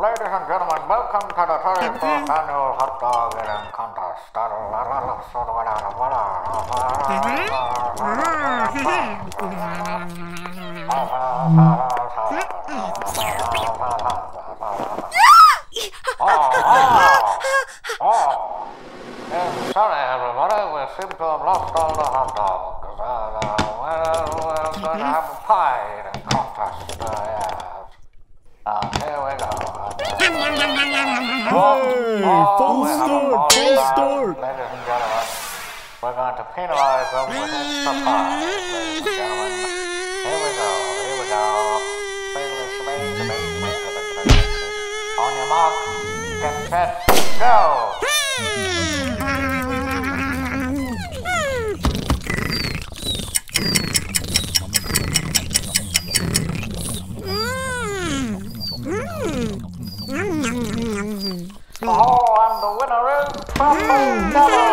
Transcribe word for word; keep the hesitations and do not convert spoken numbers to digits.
Ladies and gentlemen, welcome to the thirty-fourth annual hot dog eating contest. oh, oh. Yeah, sorry, everybody, we seem to have lost all the hot dogs. Uh, we're, we're going to have a pie eating contest. Uh, yeah. uh, here we go. Hey, full start, full start. Ladies and gentlemen, we're going to penalize them with a surprise. Ladies and gentlemen, here we go, here we go. On your mark, get set, go! Oh, and the winner is Purple Devil!